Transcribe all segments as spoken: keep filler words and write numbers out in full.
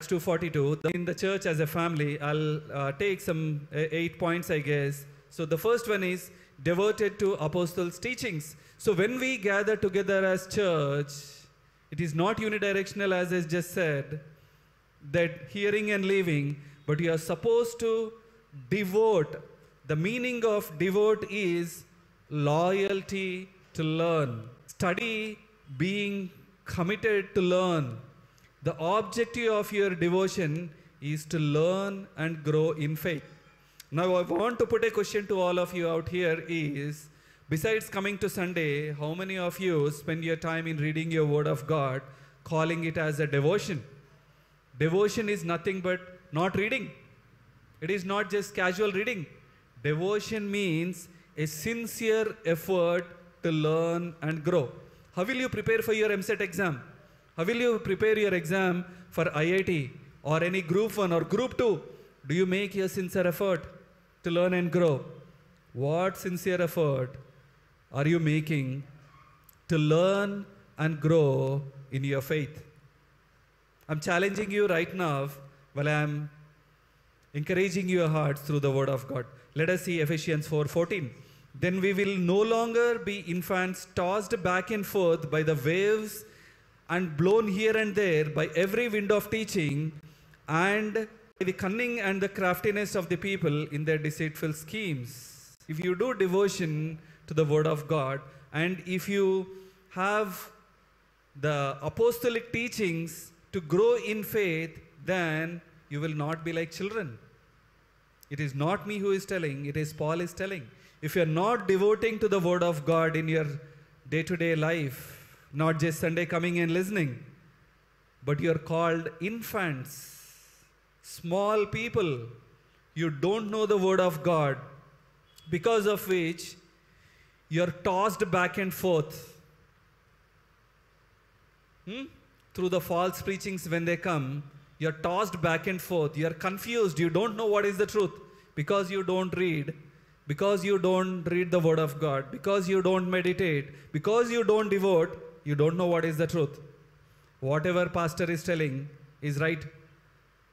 Acts two forty-two, in the church as a family, I'll uh, take some uh, eight points, I guess. So the first one is devoted to apostles' teachings. So when we gather together as church, it is not unidirectional, as I just said, that hearing and leaving, but you are supposed to devote. The meaning of devote is loyalty to learn, study, being committed to learn. The objective of your devotion is to learn and grow in faith. Now I want to put a question to all of you out here is, besides coming to Sunday, how many of you spend your time in reading your Word of God, calling it as a devotion? Devotion is nothing but not reading. It is not just casual reading. Devotion means a sincere effort to learn and grow. How will you prepare for your M C E T exam? How will you prepare your exam for I I T or any group one or group two? Do you make your sincere effort to learn and grow? What sincere effort are you making to learn and grow in your faith? I'm challenging you right now while I'm encouraging your hearts through the Word of God. Let us see Ephesians four fourteen. Then we will no longer be infants tossed back and forth by the waves and blown here and there by every wind of teaching and the cunning and the craftiness of the people in their deceitful schemes. If you do devotion to the Word of God and if you have the apostolic teachings to grow in faith, then you will not be like children. It is not me who is telling, it is Paul is telling. If you are not devoting to the Word of God in your day-to-day life, not just Sunday coming and listening, but you are called infants, small people, you don't know the Word of God, because of which you're tossed back and forth hmm? through the false preachings when they come. You're tossed back and forth. You're confused. You don't know what is the truth because you don't read, because you don't read the Word of God, because you don't meditate, because you don't devote, you don't know what is the truth. Whatever pastor is telling is right.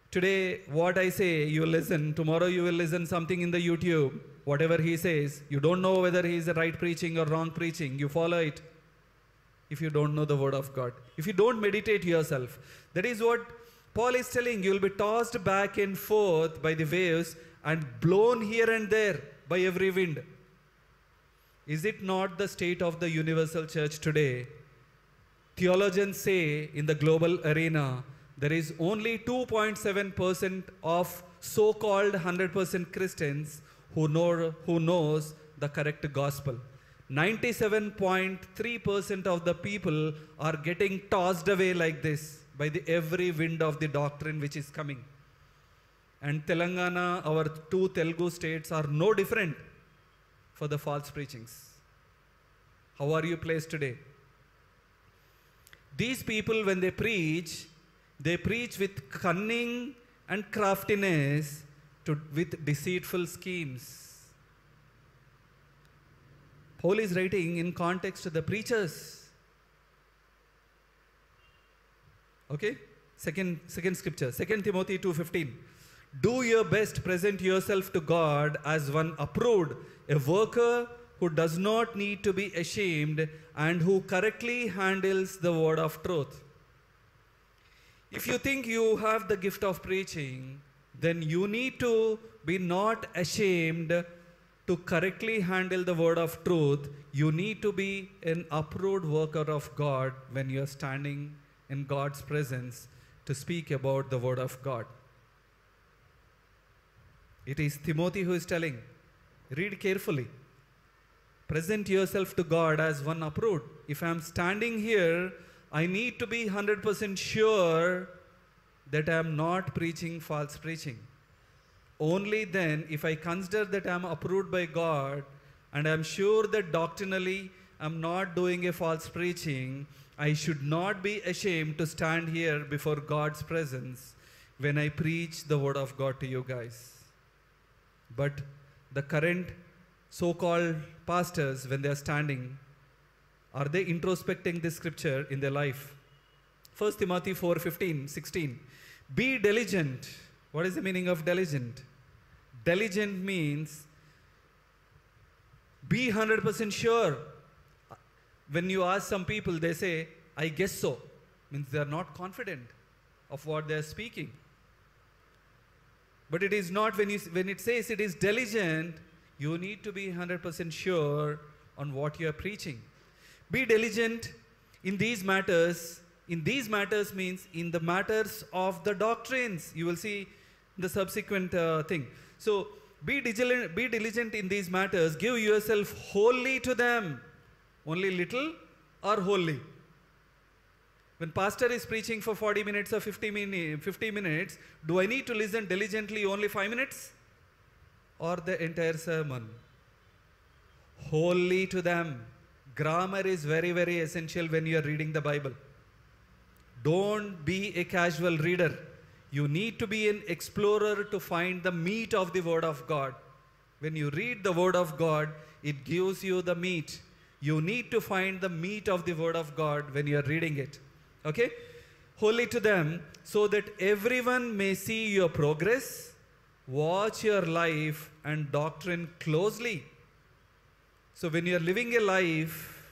Today, what I say, you listen. Tomorrow, you will listen something in the YouTube. Whatever he says, you don't know whether he is right preaching or wrong preaching. You follow it if you don't know the Word of God. If you don't meditate yourself. That is what Paul is telling. You will be tossed back and forth by the waves and blown here and there by every wind. Is it not the state of the universal church today? Theologians say in the global arena, there is only two point seven percent of so-called one hundred percent Christians who know who knows the correct gospel. ninety-seven point three percent of the people are getting tossed away like this by the every wind of the doctrine which is coming. And Telangana, our two Telugu states, are no different for the false preachings. How are you placed today? These people, when they preach, they preach with cunning and craftiness, to, with deceitful schemes. Paul is writing in context to the preachers. Okay? Second, second scripture, Second Timothy two fifteen. Do your best, present yourself to God as one approved, a worker who does not need to be ashamed and who correctly handles the word of truth. If you think you have the gift of preaching, then you need to be not ashamed to correctly handle the word of truth. You need to be an approved worker of God when you're standing in God's presence to speak about the word of God. It is Timothy who is telling, read carefully. Present yourself to God as one approved. If I'm standing here, I need to be one hundred percent sure that I am not preaching false preaching. Only then, if I consider that I am approved by God and I am sure that doctrinally I am not doing a false preaching, I should not be ashamed to stand here before God's presence when I preach the Word of God to you guys. But the current so-called pastors, when they are standing, are they introspecting this scripture in their life? First Timothy four fifteen, sixteen. Be diligent. What is the meaning of diligent? Diligent means be one hundred percent sure. When you ask some people, they say, I guess so. Means they are not confident of what they are speaking. But it is not, when, you, when it says it is diligent, you need to be one hundred percent sure on what you are preaching. Be diligent in these matters. In these matters means in the matters of the doctrines. You will see the subsequent uh, thing. So be diligent, be diligent in these matters. Give yourself wholly to them. Only little or wholly. When pastor is preaching for forty minutes or fifty minutes, do I need to listen diligently only five minutes? Or the entire sermon? Wholly to them. Grammar is very, very essential when you are reading the Bible. Don't be a casual reader. You need to be an explorer to find the meat of the Word of God. When you read the Word of God, it gives you the meat. You need to find the meat of the Word of God when you are reading it. Okay? Holy to them, so that everyone may see your progress, watch your life and doctrine closely. So when you are living a life,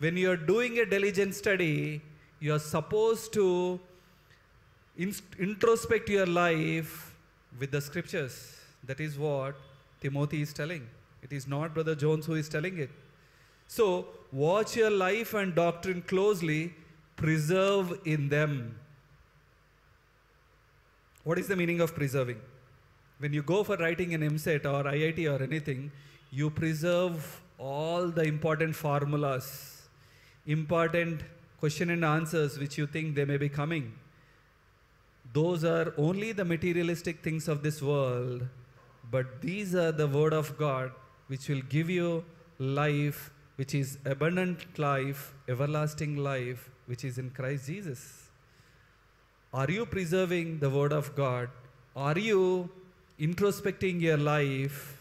when you are doing a diligent study, you are supposed to introspect your life with the scriptures. That is what Timothy is telling. It is not Brother Jones who is telling it. So, watch your life and doctrine closely, preserve in them. What is the meaning of preserving? When you go for writing an M SET or I I T or anything, you preserve all the important formulas, important question and answers which you think they may be coming. Those are only the materialistic things of this world, but these are the Word of God which will give you life, which is abundant life, everlasting life, which is in Christ Jesus. Are you preserving the Word of God? Are you introspecting your life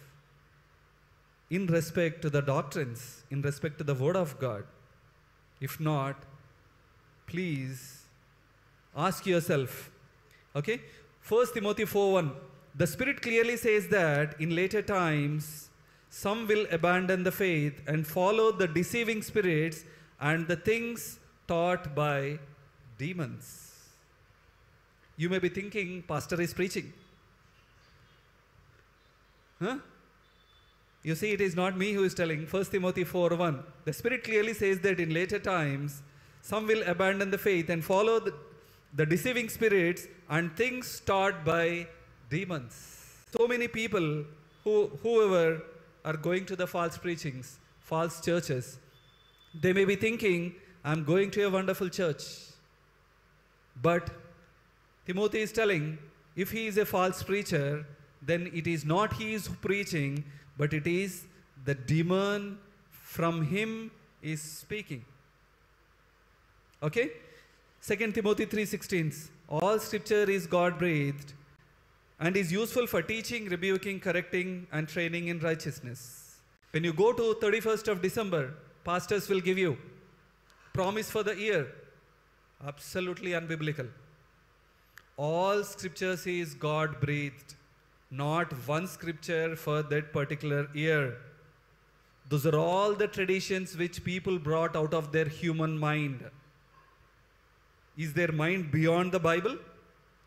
in respect to the doctrines, in respect to the Word of God? If not, please ask yourself. Okay? First Timothy four one. The Spirit clearly says that in later times, some will abandon the faith and follow the deceiving spirits and the things taught by demons. You may be thinking, pastor is preaching. Huh? You see, it is not me who is telling. First Timothy four one. The Spirit clearly says that in later times, some will abandon the faith and follow the, the deceiving spirits and things taught by demons. So many people, who, whoever... are going to the false preachings, false churches. They may be thinking, I'm going to a wonderful church. But Timothy is telling, if he is a false preacher, then it is not he is preaching, but it is the demon from him is speaking. Okay? Second Timothy three sixteen, all scripture is God-breathed, and is useful for teaching, rebuking, correcting, and training in righteousness. When you go to thirty-first of December, pastors will give you promise for the year. Absolutely unbiblical. All scriptures is God-breathed. Not one scripture for that particular year. Those are all the traditions which people brought out of their human mind. Is their mind beyond the Bible?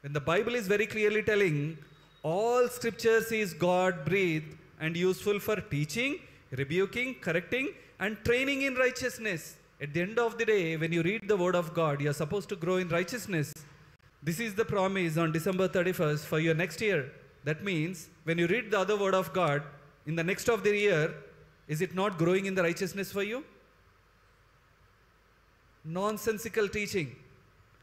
When the Bible is very clearly telling, all scriptures is God-breathed and useful for teaching, rebuking, correcting, and training in righteousness. At the end of the day, when you read the Word of God, you are supposed to grow in righteousness. This is the promise on December thirty-first for your next year. That means, when you read the other Word of God, in the next of the year, is it not growing in the righteousness for you? Nonsensical teaching.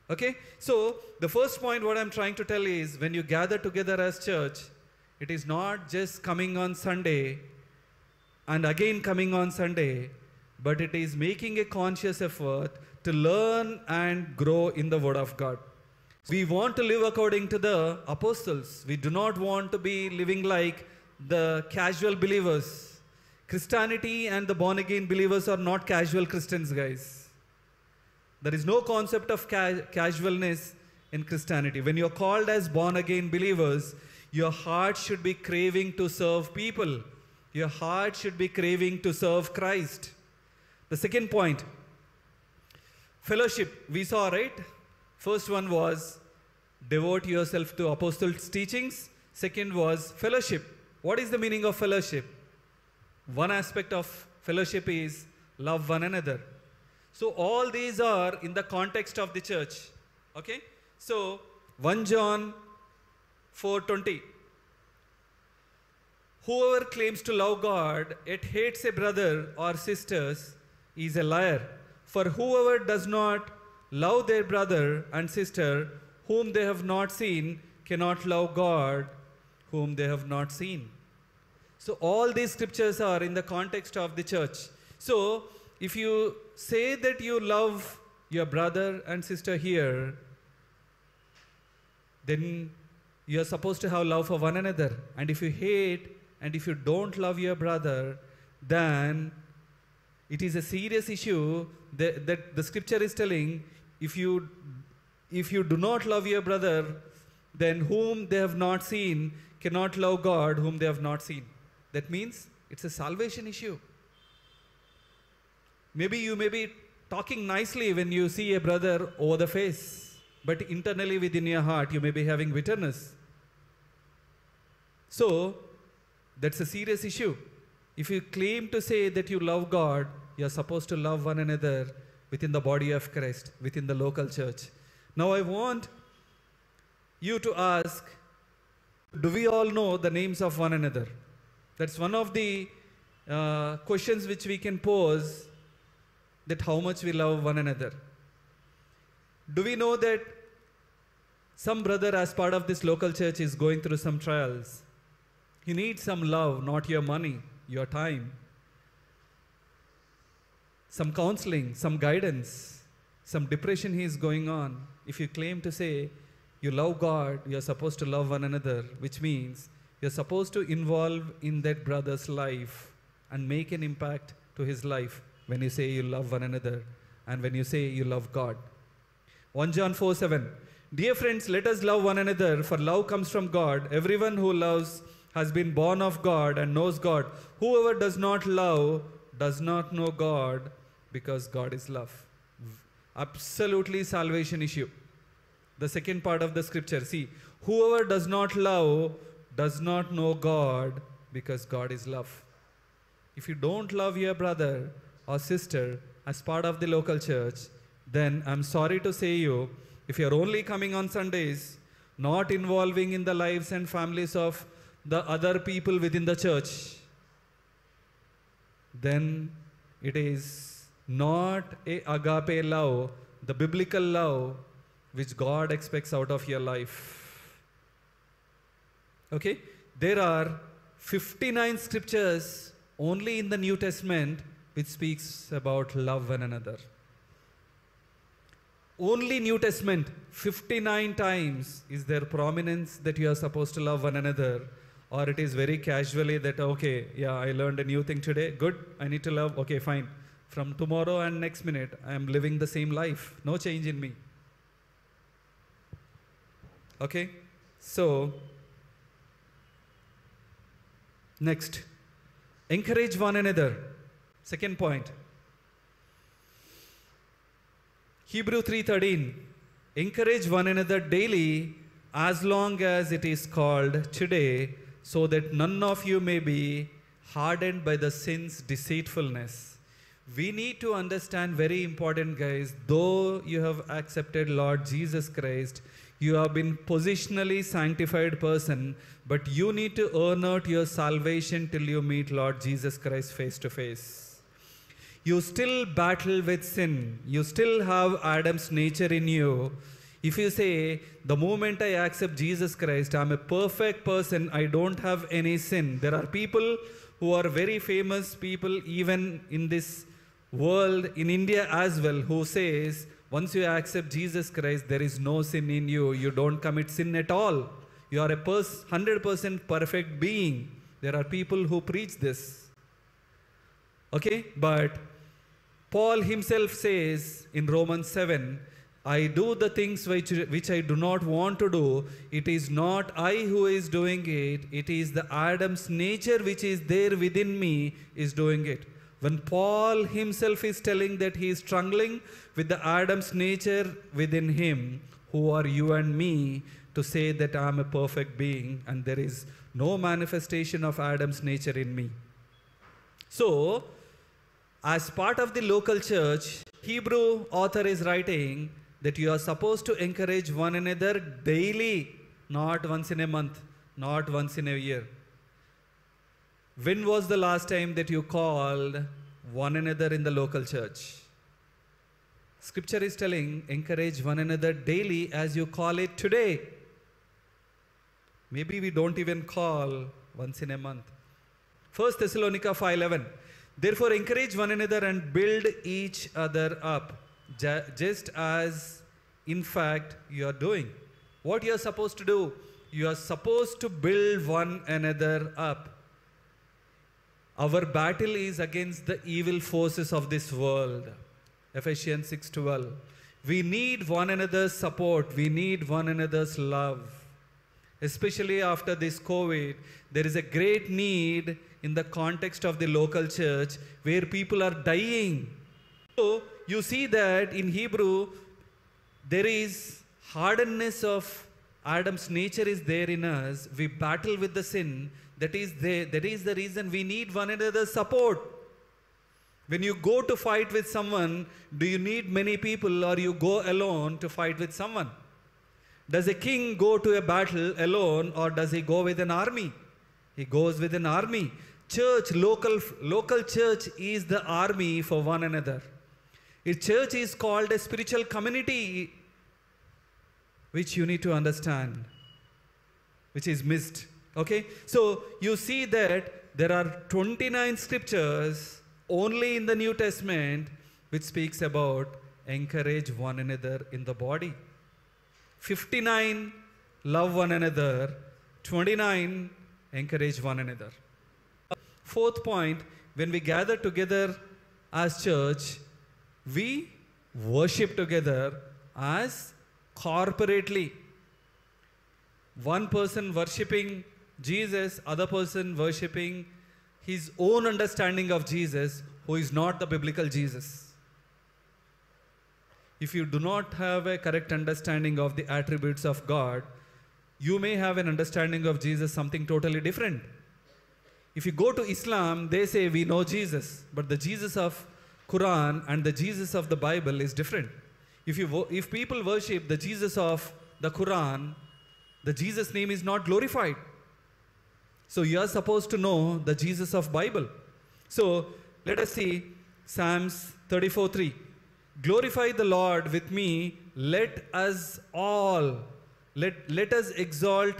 Okay, so the first point what I'm trying to tell is when you gather together as church, it is not just coming on Sunday and again coming on Sunday, but it is making a conscious effort to learn and grow in the Word of God. We want to live according to the apostles. We do not want to be living like the casual believers. Christianity and the born-again believers are not casual Christians, guys. There is no concept of ca casualness in Christianity. When you're called as born-again believers, your heart should be craving to serve people. Your heart should be craving to serve Christ. The second point, fellowship, we saw, right? First one was devote yourself to apostles' teachings. Second was fellowship. What is the meaning of fellowship? One aspect of fellowship is love one another. So all these are in the context of the church. Okay? So First John four twenty. Whoever claims to love God yet hates a brother or sisters is a liar. For whoever does not love their brother and sister whom they have not seen cannot love God whom they have not seen. So all these scriptures are in the context of the church. So if you say that you love your brother and sister here, then you are supposed to have love for one another. And if you hate and if you don't love your brother, then it is a serious issue that, that the scripture is telling. If you, if you do not love your brother, then whom they have not seen cannot love God whom they have not seen. That means it's a salvation issue. Maybe you may be talking nicely when you see a brother over the face, but internally within your heart you may be having bitterness. So that's a serious issue. If you claim to say that you love God, you are supposed to love one another within the body of Christ, within the local church. Now I want you to ask, do we all know the names of one another? That's one of the uh, questions which we can pose, that how much we love one another. Do we know that some brother as part of this local church is going through some trials? He needs some love, not your money, your time, some counseling, some guidance, some depression he is going on. If you claim to say you love God, you are supposed to love one another, which means you are supposed to involve in that brother's life and make an impact to his life when you say you love one another and when you say you love God. First John four seven. Dear friends, let us love one another, for love comes from God. Everyone who loves has been born of God and knows God. Whoever does not love does not know God, because God is love. Absolutely salvation issue. The second part of the scripture, see, whoever does not love does not know God, because God is love. If you don't love your brother or sister as part of the local church, then I'm sorry to say you, if you're only coming on Sundays, not involving in the lives and families of the other people within the church, then it is not a agape love, the biblical love which God expects out of your life. Okay? There are fifty-nine scriptures only in the New Testament which speaks about love one another. Only New Testament, fifty-nine times is there prominence that you are supposed to love one another, or it is very casually that, okay, yeah, I learned a new thing today, good, I need to love, okay, fine. From tomorrow and next minute, I am living the same life, no change in me. Okay, so next, encourage one another. Second point, Hebrews three thirteen, encourage one another daily as long as it is called today, so that none of you may be hardened by the sin's deceitfulness. We need to understand, very important guys, though you have accepted Lord Jesus Christ, you have been positionally sanctified person, but you need to earn out your salvation till you meet Lord Jesus Christ face to face. You still battle with sin. You still have Adam's nature in you. If you say, the moment I accept Jesus Christ, I'm a perfect person, I don't have any sin. There are people who are very famous people, even in this world, in India as well, who says, once you accept Jesus Christ, there is no sin in you. You don't commit sin at all. You are a one hundred percent perfect being. There are people who preach this. Okay, but Paul himself says in Romans seven, I do the things which, which I do not want to do. It is not I who is doing it. It is the Adam's nature which is there within me is doing it. When Paul himself is telling that he is struggling with the Adam's nature within him, who are you and me to say that I am a perfect being and there is no manifestation of Adam's nature in me? So, as part of the local church, Hebrew author is writing that you are supposed to encourage one another daily, not once in a month, not once in a year. When was the last time that you called one another in the local church? Scripture is telling, encourage one another daily as you call it today. Maybe we don't even call once in a month. First Thessalonians five eleven. Therefore, encourage one another and build each other up, just as, in fact, you are doing. What you are supposed to do? You are supposed to build one another up. Our battle is against the evil forces of this world. Ephesians six twelve. We need one another's support. We need one another's love. Especially after this COVID, there is a great need in the context of the local church where people are dying. So you see that in Hebrew, there is hardness of Adam's nature is there in us. We battle with the sin. That is the, that is the reason we need one another's support. When you go to fight with someone, do you need many people or you go alone to fight with someone? Does a king go to a battle alone or does he go with an army? He goes with an army. Church, local, local church is the army for one another. A church is called a spiritual community, which you need to understand, which is missed. Okay? So you see that there are twenty-nine scriptures only in the New Testament which speaks about encourage one another in the body. fifty-nine, love one another. twenty-nine, encourage one another. Fourth point, when we gather together as church, we worship together as corporately. One person worshipping Jesus, other person worshipping his own understanding of Jesus, who is not the biblical Jesus. If you do not have a correct understanding of the attributes of God, you may have an understanding of Jesus, something totally different. If you go to Islam, they say we know Jesus, but the Jesus of Quran and the Jesus of the Bible is different. If, you, if people worship the Jesus of the Quran, the Jesus name is not glorified. So you are supposed to know the Jesus of Bible. So let us see Psalms thirty-four three. Glorify the Lord with me. Let us all, let, let us exalt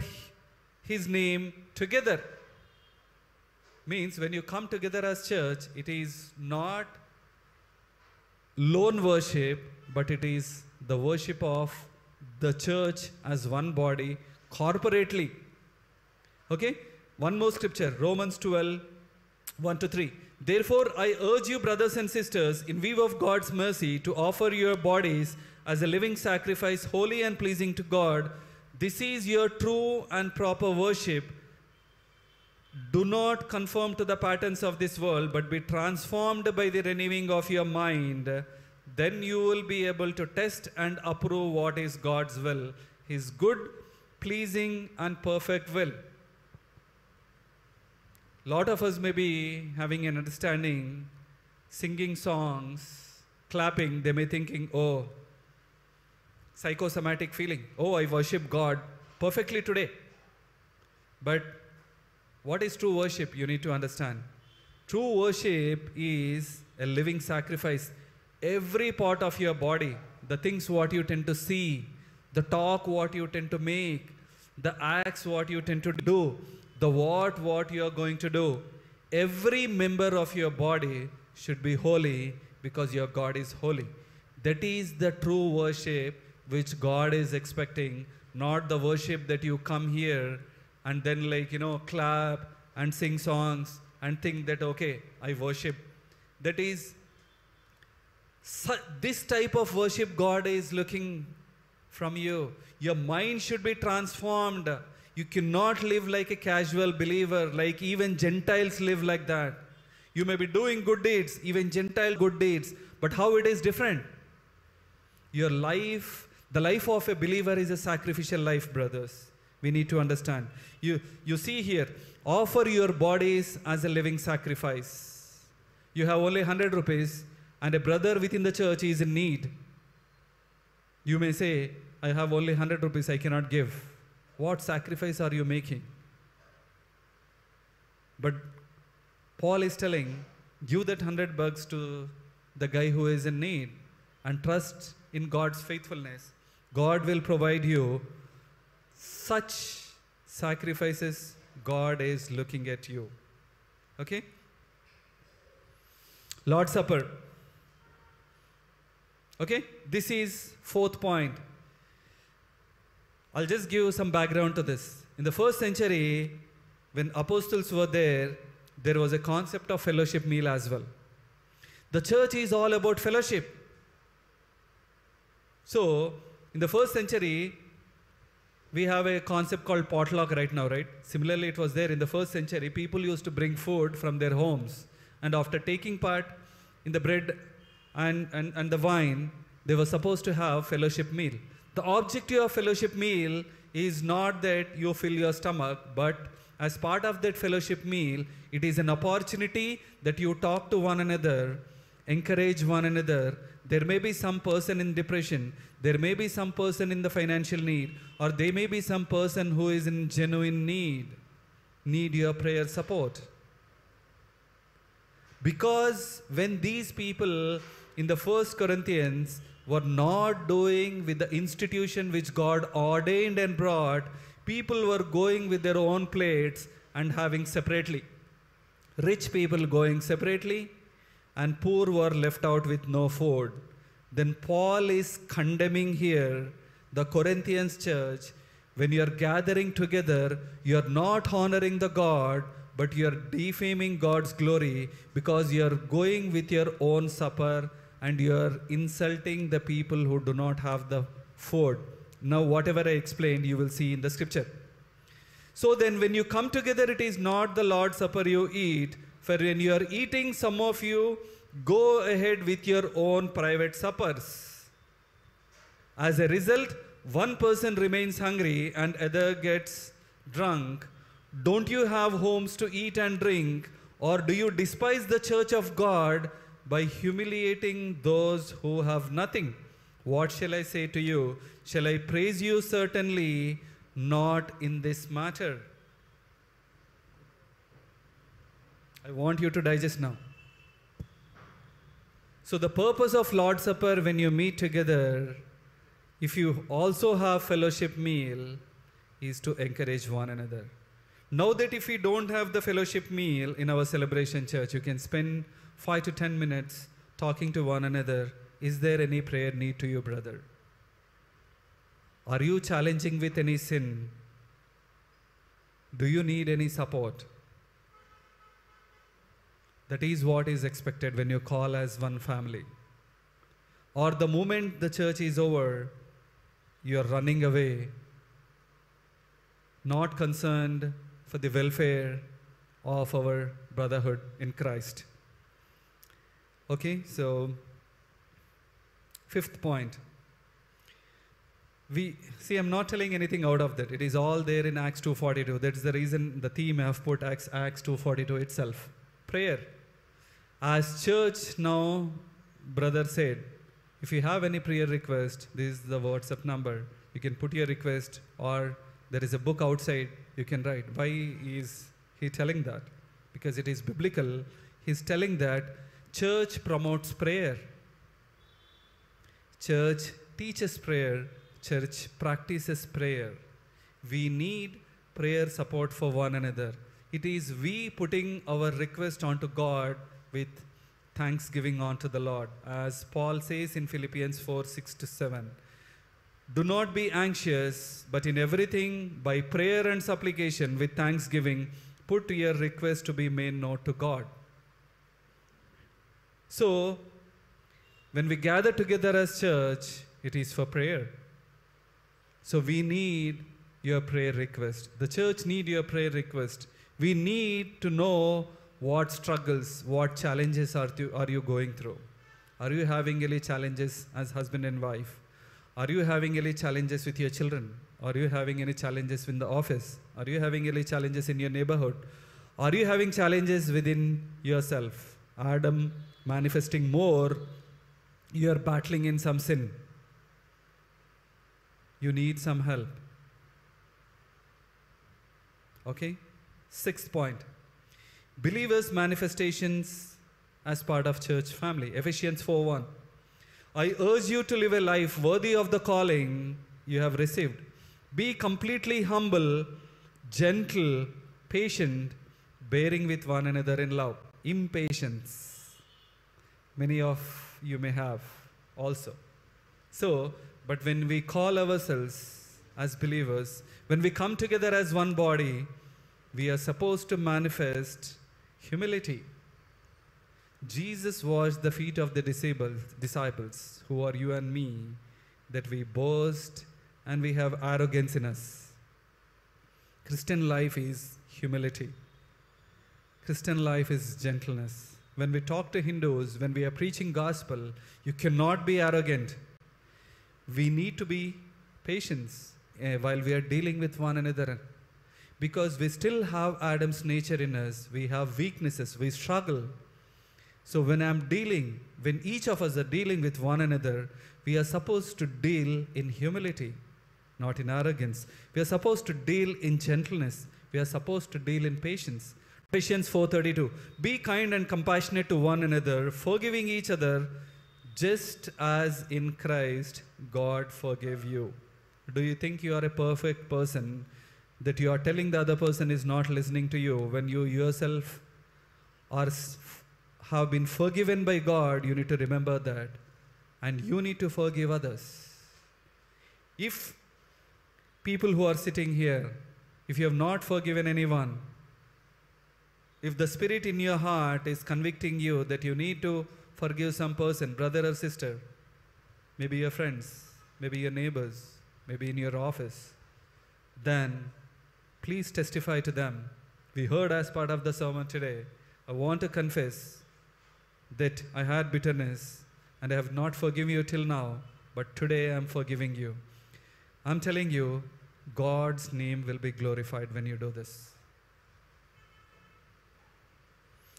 his name together. Means when you come together as church, it is not lone worship, but it is the worship of the church as one body, corporately. Okay? One more scripture, Romans twelve, one to three. Therefore, I urge you, brothers and sisters, in view of God's mercy, to offer your bodies as a living sacrifice, holy and pleasing to God. This is your true and proper worship. Do not conform to the patterns of this world, but be transformed by the renewing of your mind. Then you will be able to test and approve what is God's will, his good, pleasing, and perfect will. Lot of us may be having an understanding, singing songs, clapping, they may be thinking, oh, psychosomatic feeling. Oh, I worship God perfectly today. But what is true worship? You need to understand. True worship is a living sacrifice. Every part of your body, the things what you tend to see, the talk what you tend to make, the acts what you tend to do, the what, what you are going to do. Every member of your body should be holy because your God is holy. That is the true worship which God is expecting, not the worship that you come here and then like, you know, clap and sing songs and think that, okay, I worship. That is This type of worship God is looking from you. Your mind should be transformed. You cannot live like a casual believer, like even Gentiles live like that. You may be doing good deeds, even Gentile good deeds, but how it is different? Your life, the life of a believer is a sacrificial life, brothers. We need to understand. You, you see here, offer your bodies as a living sacrifice. You have only one hundred rupees and a brother within the church is in need. You may say, I have only one hundred rupees, I cannot give. What sacrifice are you making? But Paul is telling, give that hundred bucks to the guy who is in need and trust in God's faithfulness. God will provide you. Such sacrifices, God is looking at you. Okay? Lord's Supper. Okay? This is fourth point. I'll just give you some background to this. In the first century, when apostles were there, there was a concept of fellowship meal as well. The church is all about fellowship. So, in the first century, we have a concept called potluck right now, right? Similarly, it was there in the first century. People used to bring food from their homes. And after taking part in the bread and, and, and the wine, they were supposed to have fellowship meal. The objective of fellowship meal is not that you fill your stomach, but as part of that fellowship meal, it is an opportunity that you talk to one another, encourage one another. There may be some person in depression, there may be some person in the financial need, or there may be some person who is in genuine need, need your prayer support. Because when these people in the first Corinthians were not doing with the institution which God ordained and brought, people were going with their own plates and having separately. Rich people going separately, and poor were left out with no food. Then Paul is condemning here the Corinthians church. When you are gathering together, you are not honoring the God, but you are defaming God's glory because you are going with your own supper and you are insulting the people who do not have the food. Now, whatever I explained, you will see in the scripture. So then when you come together, it is not the Lord's Supper you eat. For when you are eating, some of you go ahead with your own private suppers. As a result, one person remains hungry and other gets drunk. Don't you have homes to eat and drink? Or do you despise the church of God by humiliating those who have nothing? What shall I say to you? Shall I praise you? Certainly not in this matter. I want you to digest now. So the purpose of Lord's Supper, when you meet together, if you also have fellowship meal, is to encourage one another. Now that if we don't have the fellowship meal in our celebration church, you can spend five to ten minutes talking to one another. Is there any prayer need to you, brother? Are you challenging with any sin? Do you need any support? That is what is expected when you call as one family. Or the moment the church is over, you are running away, not concerned for the welfare of our brotherhood in Christ. Okay, so fifth point. We, see, I'm not telling anything out of that. It is all there in Acts two forty-two. That's the reason the theme I have put Acts, Acts two forty-two itself. Prayer. As church now, brother said, if you have any prayer request, this is the WhatsApp number. You can put your request, or there is a book outside, you can write. Why is he telling that? Because it is biblical. He's telling that church promotes prayer. Church teaches prayer. Church practices prayer. We need prayer support for one another. It is we putting our request onto God with thanksgiving onto the Lord. As Paul says in Philippians four, six to seven. Do not be anxious, but in everything, by prayer and supplication with thanksgiving, put your request to be made known to God. So, When we gather together as church, it is for prayer. So we need your prayer request. The church need your prayer request. We need to know what struggles, what challenges are, to, are you going through. Are you having any challenges as husband and wife? Are you having any challenges with your children? Are you having any challenges in the office? Are you having any challenges in your neighborhood? Are you having challenges within yourself? Adam manifesting more, you are battling in some sin. You need some help. Okay? Sixth point. Believers' manifestations as part of church family. Ephesians four one. I urge you to live a life worthy of the calling you have received. Be completely humble, gentle, patient, bearing with one another in love. Impatience. Many of you may have also. So, but when we call ourselves as believers, when we come together as one body, we are supposed to manifest humility. Jesus washed the feet of the disciples, who are you and me, that we boast and we have arrogance in us. Christian life is humility. Christian life is gentleness. When we talk to Hindus, when we are preaching gospel, you cannot be arrogant. We need to be patient uh, while we are dealing with one another. Because we still have Adam's nature in us. We have weaknesses. We struggle. So when I'm dealing, when each of us are dealing with one another, we are supposed to deal in humility, not in arrogance. We are supposed to deal in gentleness. We are supposed to deal in patience. Ephesians four thirty-two, be kind and compassionate to one another, forgiving each other, just as in Christ, God forgave you. Do you think you are a perfect person that you are telling the other person is not listening to you? When you yourself are, have been forgiven by God, you need to remember that. And you need to forgive others. If people who are sitting here, if you have not forgiven anyone, if the spirit in your heart is convicting you that you need to forgive some person, brother or sister, maybe your friends, maybe your neighbors, maybe in your office, then please testify to them. We heard as part of the sermon today, I want to confess that I had bitterness and I have not forgiven you till now, but today I am forgiving you. I'm telling you, God's name will be glorified when you do this.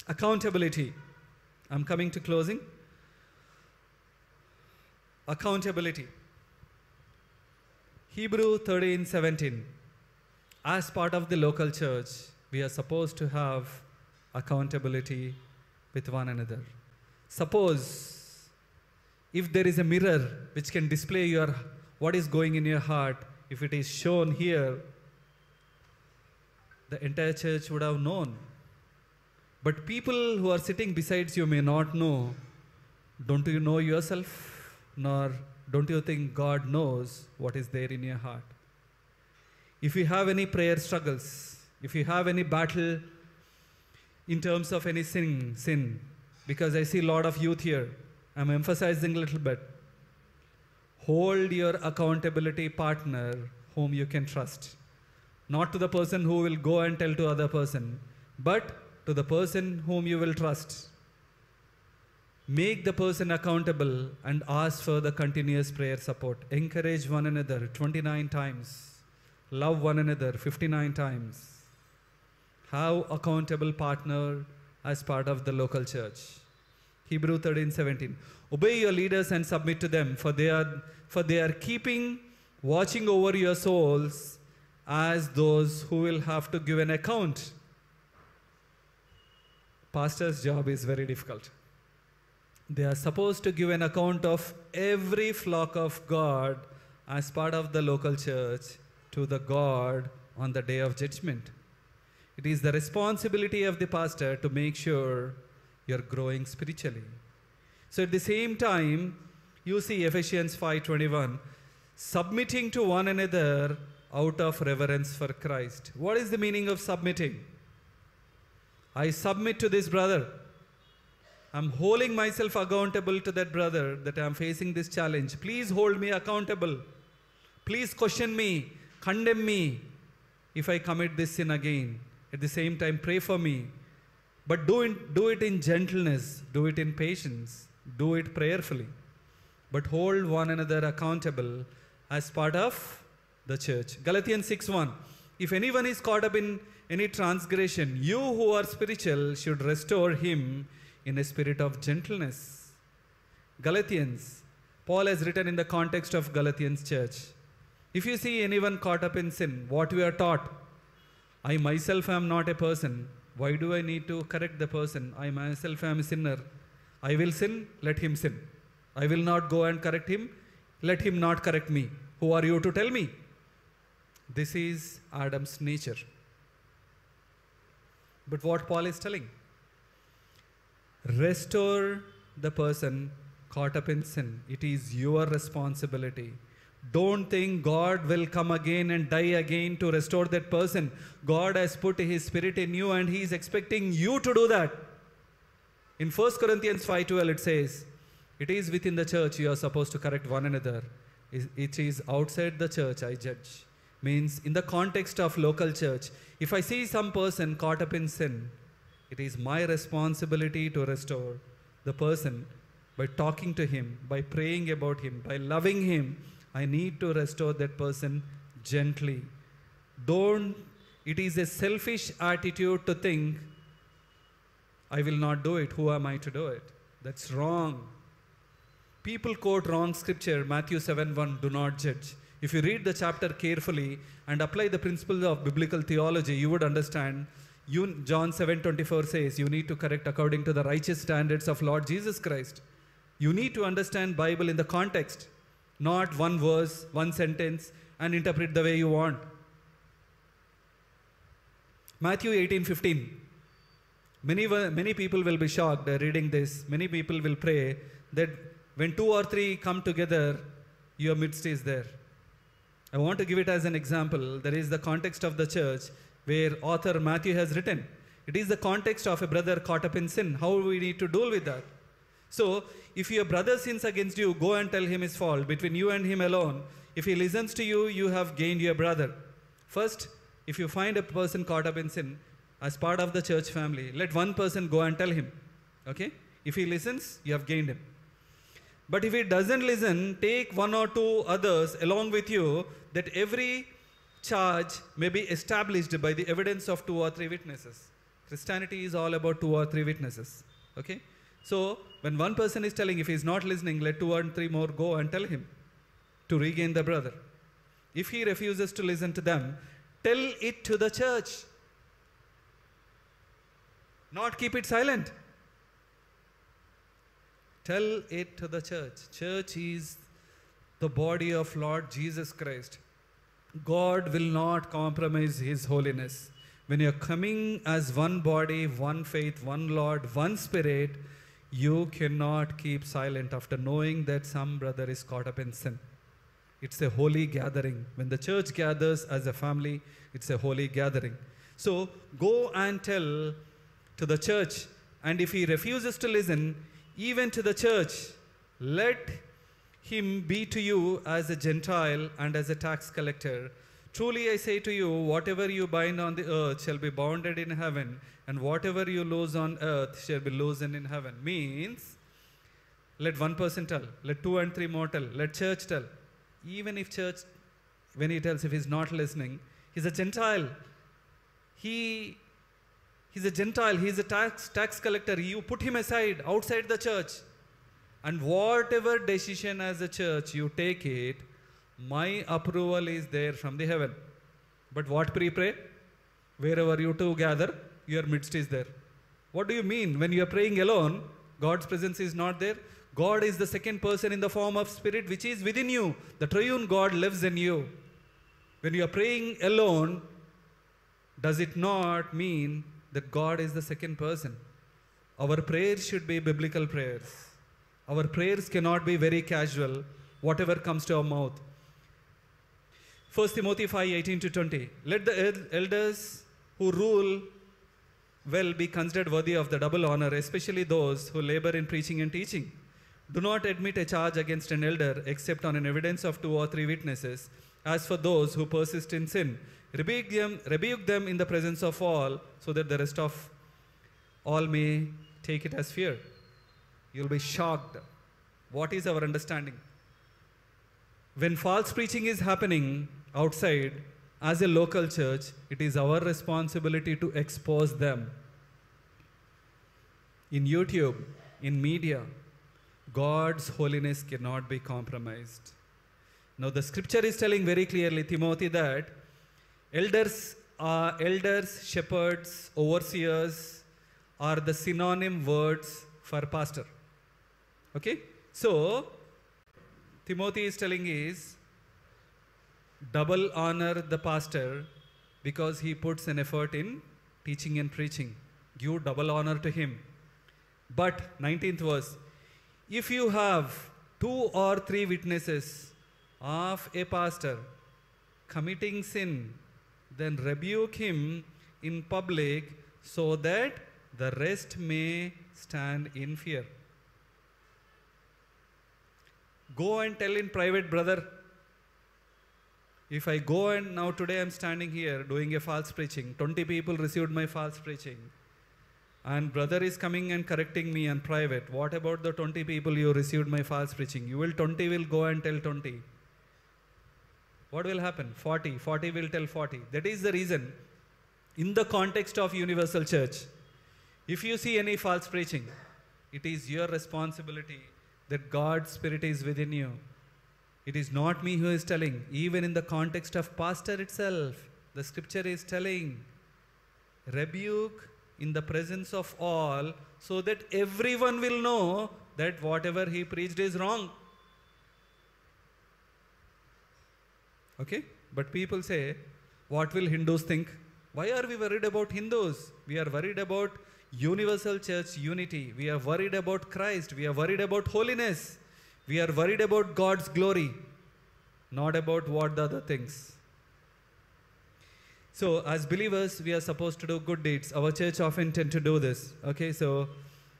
Accountability. I'm coming to closing. Accountability. Hebrews thirteen seventeen. As part of the local church, we are supposed to have accountability with one another. Suppose if there is a mirror which can display your what is going in your heart, if it is shown here, the entire church would have known. But people who are sitting besides you may not know. Don't you know yourself? Nor don't you think God knows what is there in your heart? If you have any prayer struggles, if you have any battle in terms of any sin, sin, because I see a lot of youth here, I'm emphasizing a little bit. Hold your accountability partner whom you can trust. Not to the person who will go and tell to other person, but to the person whom you will trust. Make the person accountable and ask for the continuous prayer support. Encourage one another twenty-nine times. Love one another fifty-nine times. Have accountable partner as part of the local church. Hebrews thirteen seventeen. Obey your leaders and submit to them, for they are for they are keeping watching over your souls as those who will have to give an account. Pastor's job is very difficult. They are supposed to give an account of every flock of God as part of the local church to the God on the day of judgment. It is the responsibility of the pastor to make sure you're growing spiritually. So at the same time, you see Ephesians five twenty-one, submitting to one another out of reverence for Christ. What is the meaning of submitting? I submit to this brother. I'm holding myself accountable to that brother that I'm facing this challenge. Please hold me accountable. Please question me, condemn me if I commit this sin again. At the same time, pray for me. But do it, do it in gentleness, do it in patience, do it prayerfully. But hold one another accountable as part of the church. Galatians six one. If anyone is caught up in any transgression, you who are spiritual should restore him in a spirit of gentleness. Galatians. Paul has written in the context of Galatians church. If you see anyone caught up in sin, what we are taught? I myself am not a person. Why do I need to correct the person? I myself am a sinner. I will sin, let him sin. I will not go and correct him, let him not correct me. Who are you to tell me? This is Adam's nature. But what Paul is telling? Restore the person caught up in sin. It is your responsibility. Don't think God will come again and die again to restore that person. God has put his spirit in you and he is expecting you to do that. In First Corinthians five twelve it says, it is within the church you are supposed to correct one another. It is outside the church I judge. Means in the context of local church, if I see some person caught up in sin, it is my responsibility to restore the person by talking to him, by praying about him, by loving him. I need to restore that person gently. Don't, it is a selfish attitude to think, I will not do it, who am I to do it? That's wrong. People quote wrong scripture, Matthew seven one, do not judge. If you read the chapter carefully and apply the principles of biblical theology, you would understand. You, John seven twenty-four says, you need to correct according to the righteous standards of Lord Jesus Christ. You need to understand Bible in the context, not one verse, one sentence, and interpret the way you want. Matthew eighteen fifteen. Many, many people will be shocked reading this. Many people will pray that when two or three come together, your midst is there. I want to give it as an example. There is the context of the church where author Matthew has written. It is the context of a brother caught up in sin. How we need to deal with that? So, if your brother sins against you, go and tell him his fault. Between you and him alone, if he listens to you, you have gained your brother. First, if you find a person caught up in sin, as part of the church family, let one person go and tell him. Okay? If he listens, you have gained him. But if he doesn't listen, take one or two others along with you, that every charge may be established by the evidence of two or three witnesses. Christianity is all about two or three witnesses. Okay? So, when one person is telling, if he is not listening, let two or three more go and tell him to regain the brother. If he refuses to listen to them, tell it to the church. Not keep it silent. Tell it to the church. Church is the body of Lord Jesus Christ. God will not compromise his holiness. When you're coming as one body, one faith, one Lord, one Spirit, you cannot keep silent after knowing that some brother is caught up in sin. It's a holy gathering. When the church gathers as a family, it's a holy gathering. So go and tell to the church. And if he refuses to listen, even to the church, let him be to you as a Gentile and as a tax collector. Truly I say to you, whatever you bind on the earth shall be bounded in heaven, and whatever you loose on earth shall be loosened in heaven. Means, let one person tell, let two and three more tell, let church tell. Even if church, when he tells, if he's not listening, he's a Gentile. He, he's a Gentile, he's a tax, tax collector. You put him aside, outside the church. And whatever decision as a church you take it, my approval is there from the heaven. But what pre-pray? Wherever you two gather, your midst is there. What do you mean? When you are praying alone, God's presence is not there. God is the second person in the form of Spirit which is within you. The triune God lives in you. When you are praying alone, does it not mean that God is the second person? Our prayers should be biblical prayers. Our prayers cannot be very casual, whatever comes to our mouth. First Timothy five eighteen to twenty. Let the elders who rule will be considered worthy of the double honor, especially those who labor in preaching and teaching. Do not admit a charge against an elder except on an evidence of two or three witnesses. As for those who persist in sin, rebuke them, rebuke them in the presence of all, so that the rest of all may take it as fear. You'll be shocked. What is our understanding? When false preaching is happening outside, as a local church, it is our responsibility to expose them. In YouTube, in media, God's holiness cannot be compromised. Now the scripture is telling very clearly, Timothy, that elders, are, elders, shepherds, overseers are the synonym words for pastor. Okay? So, Timothy is telling is, double honor the pastor because he puts an effort in teaching and preaching. Give double honor to him. But, nineteenth verse, if you have two or three witnesses of a pastor committing sin, then rebuke him in public so that the rest may stand in fear. Go and tell in private, brother. If I go and now today I'm standing here doing a false preaching, twenty people received my false preaching, and brother is coming and correcting me in private. What about the twenty people you received my false preaching? You will twenty will go and tell twenty. What will happen? forty. forty will tell forty. That is the reason. In the context of universal church, if you see any false preaching, it is your responsibility that God's Spirit is within you. It is not me who is telling. Even in the context of pastor itself, the scripture is telling, rebuke in the presence of all, so that everyone will know that whatever he preached is wrong. Okay? But people say, what will Hindus think? Why are we worried about Hindus? We are worried about universal church unity. We are worried about Christ. We are worried about holiness. We are worried about God's glory, not about what the other thinks. So, as believers, we are supposed to do good deeds. Our church often tend to do this. Okay, so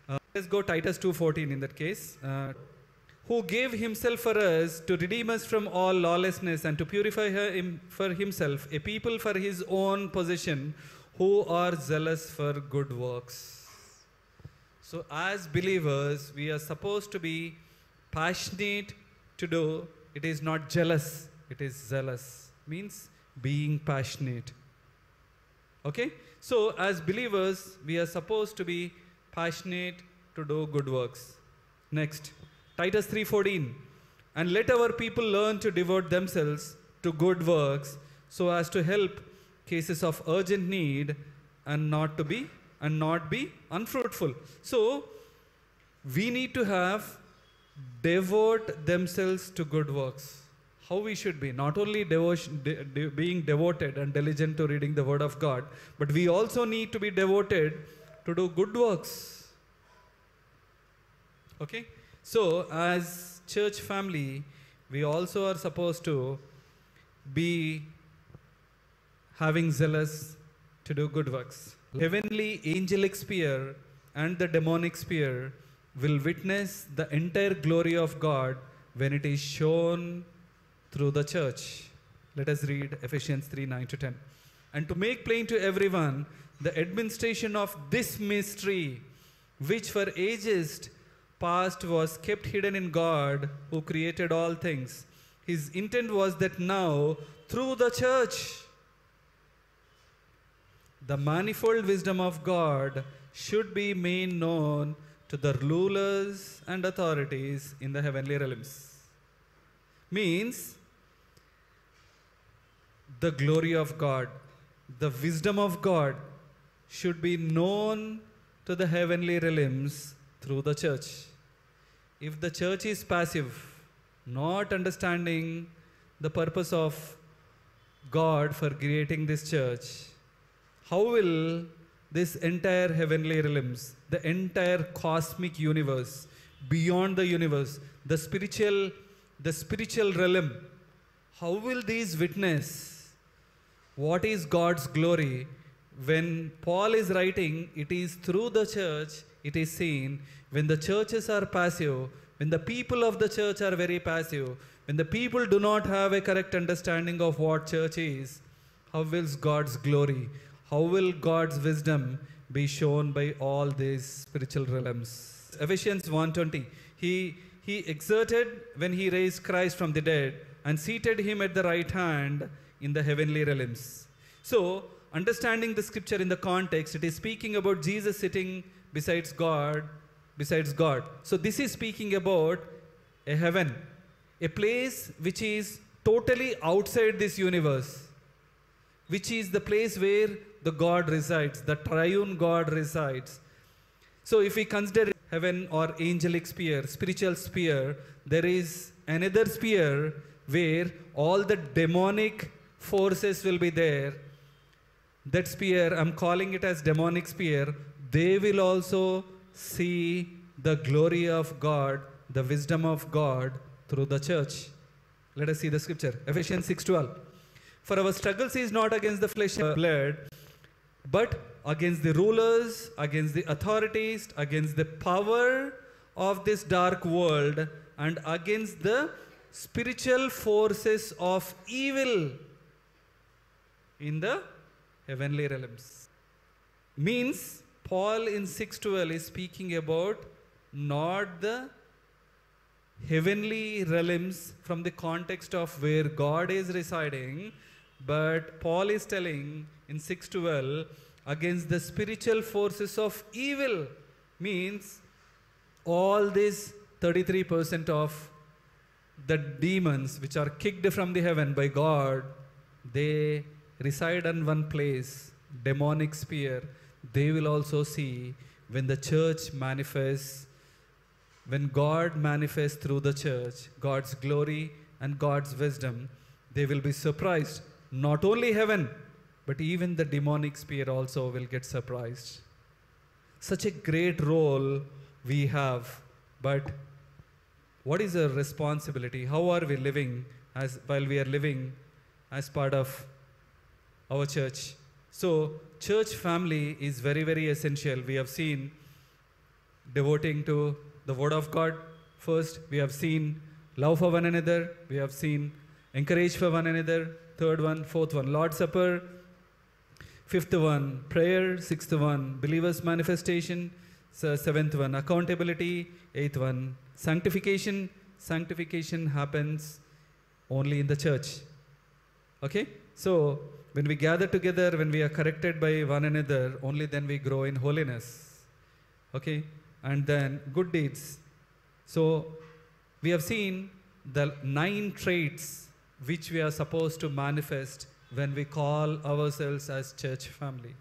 uh, let's go Titus two fourteen in that case. Uh, Who gave himself for us to redeem us from all lawlessness and to purify him for himself, a people for his own possession, who are zealous for good works. So as believers, we are supposed to be passionate to do. It is not jealous, it is zealous. Means being passionate. Okay? So as believers, we are supposed to be passionate to do good works. Next. Titus three fourteen, and let our people learn to devote themselves to good works so as to help cases of urgent need and not to be, and not be unfruitful. So, we need to have devote themselves to good works. How we should be, not only devotion, de, de, being devoted and diligent to reading the word of God, but we also need to be devoted to do good works. Okay? So, as church family, we also are supposed to be having zealous to do good works. Heavenly angelic sphere and the demonic sphere will witness the entire glory of God when it is shown through the church. Let us read Ephesians three nine to ten. And to make plain to everyone the administration of this mystery, which for ages past was kept hidden in God, who created all things. His intent was that now, through the church, the manifold wisdom of God should be made known to the rulers and authorities in the heavenly realms. Means, the glory of God, the wisdom of God should be known to the heavenly realms through the church. If the church is passive, not understanding the purpose of God for creating this church, how will this entire heavenly realms, the entire cosmic universe, beyond the universe, the spiritual, the spiritual realm, how will these witness what is God's glory when Paul is writing, it is through the church, it is seen. When the churches are passive, when the people of the church are very passive, when the people do not have a correct understanding of what church is, how will God's glory, how will God's wisdom be shown by all these spiritual realms? Ephesians one twenty, he, he exerted when he raised Christ from the dead and seated him at the right hand in the heavenly realms. So, understanding the scripture in the context, it is speaking about Jesus sitting besides God, besides God. So this is speaking about a heaven, a place which is totally outside this universe, which is the place where the God resides, the triune God resides. So if we consider heaven or angelic sphere, spiritual sphere, there is another sphere where all the demonic forces will be there. That sphere, I'm calling it as demonic sphere, they will also see the glory of God, the wisdom of God through the church. Let us see the scripture. Ephesians six twelve. For our struggles is not against the flesh and blood, but against the rulers, against the authorities, against the power of this dark world, and against the spiritual forces of evil in the heavenly realms. Means Paul in six twelve is speaking about not the heavenly realms from the context of where God is residing, but Paul is telling in six twelve against the spiritual forces of evil, means all this thirty-three percent of the demons which are kicked from the heaven by God, they reside in one place, demonic sphere. They will also see when the church manifests, when God manifests through the church, God's glory and God's wisdom, they will be surprised. Not only heaven, but even the demonic sphere also will get surprised. Such a great role we have, but what is our responsibility? How are we living as while we are living as part of our church? So, church family is very, very essential. We have seen devoting to the Word of God first. We have seen love for one another. We have seen encourage for one another. Third one, fourth one, Lord's Supper. Fifth one, prayer. Sixth one, believers' manifestation. Seventh one, accountability. Eighth one, sanctification. Sanctification happens only in the church. Okay? So, when we gather together, when we are corrected by one another, only then we grow in holiness. Okay? And then good deeds. So, we have seen the nine traits which we are supposed to manifest when we call ourselves as church family.